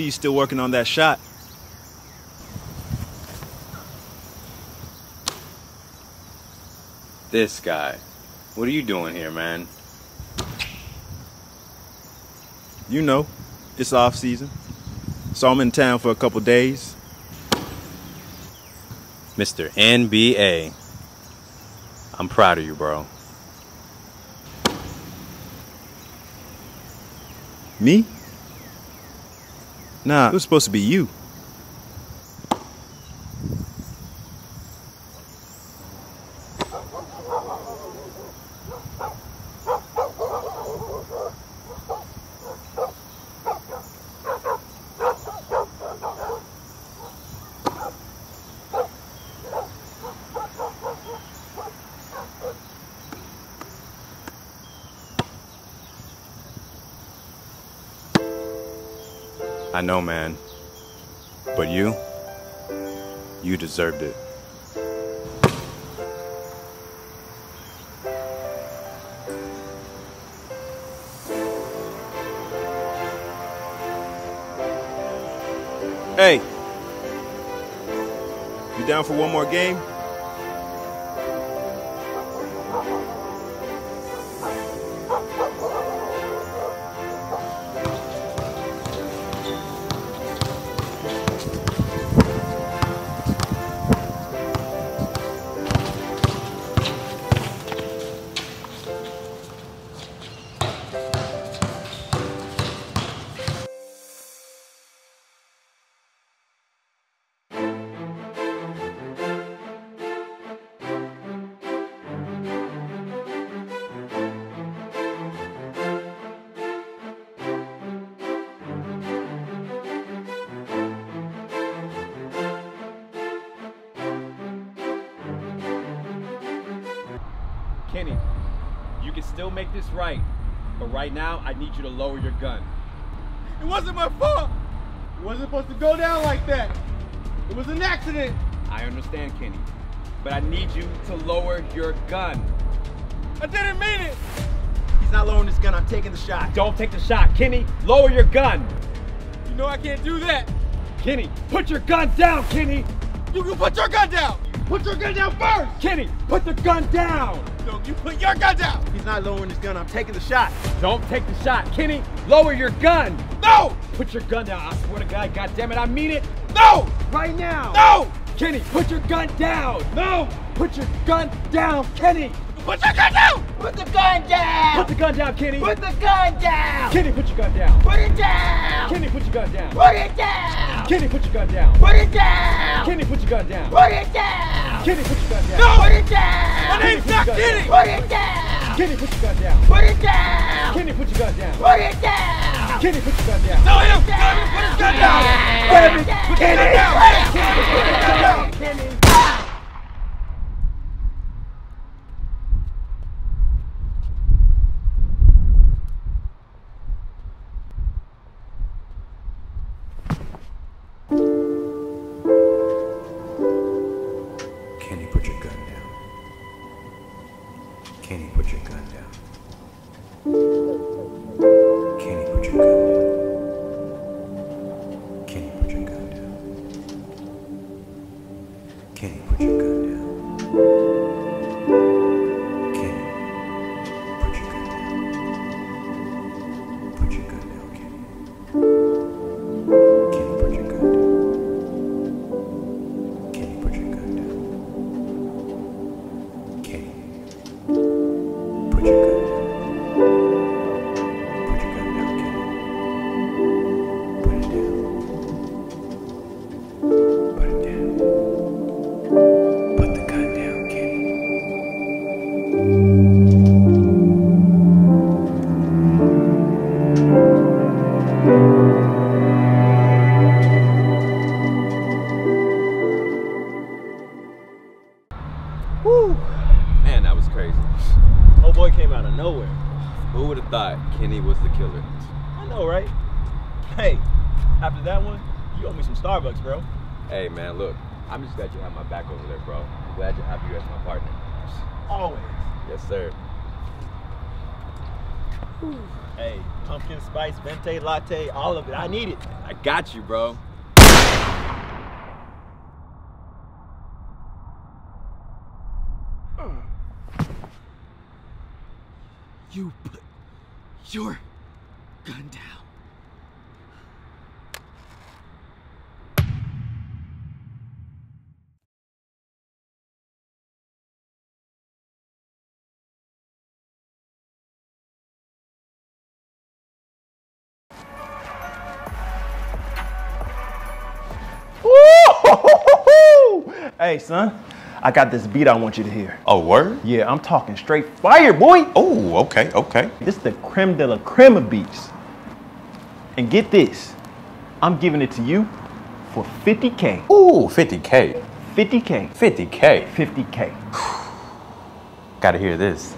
see you still working on that shot. This guy. What are you doing here, man? You know, it's off season. So I'm in town for a couple days. Mr. NBA. I'm proud of you, bro. Me? Nah, it was supposed to be you. I know, man, but you deserved it. Hey, you down for one more game? Kenny, you can still make this right, but right now I need you to lower your gun. It wasn't my fault! It wasn't supposed to go down like that! It was an accident! I understand, Kenny, but I need you to lower your gun. I didn't mean it! He's not lowering his gun, I'm taking the shot. Don't take the shot, Kenny! Lower your gun! You know I can't do that! Kenny, put your gun down, Kenny! You can put your gun down! Put your gun down first! Kenny, put the gun down! No, you put your gun down! He's not lowering his gun, I'm taking the shot. Don't take the shot. Kenny, lower your gun! No! Put your gun down, I swear to God, goddammit, I mean it! No! Right now! No! Kenny, put your gun down! No! Put your gun down, Kenny! Put your gun down! Put the gun down! Put the gun down, Kenny! Put the gun down! Kenny, put your gun down! Put it down! Kenny, put your gun down! Put it down! Kenny, put your gun down! Put it down! Kenny, put your gun down! Put it down! Kenny, put your gun down. No! Put it down! My name's not Kenny! Put it down! Kenny, put your gun down. Put it down! Kenny, put your gun down. Put it down! Kenny, put your gun down. No, him! Tell him to put his gun down! Grab him! Put his gun down! Put his gun down! Kenny! Kenny, put your gun down. Kenny, put your gun down. Kenny, put your gun down. Kenny, put your gun down. Kenny, put your gun down. Put your gun down, Kenny. Kenny, put your gun down. Kenny, put your gun down. Kenny. Put your gun down. Put your gun down, Kenny. Put it down. Put it down. Put the gun down, Kenny. Woo! Man, that was crazy. Oh boy came out of nowhere. Who would have thought Kenny was the killer? I know, right? Hey, after that one, you owe me some Starbucks, bro. Hey, man, look, I'm just glad you have my back over there, bro. I'm glad to have you as my partner. Always. Yes, sir. Hey, pumpkin spice, venti latte, all of it. I need it. I got you, bro. You put your gun down. Hey, son, I got this beat I want you to hear. Oh, word? Yeah, I'm talking straight fire, boy. Oh, okay, okay. This is the creme de la creme of beats. And get this, I'm giving it to you for $50K. Ooh, 50K. 50K. 50K. 50K. Gotta hear this.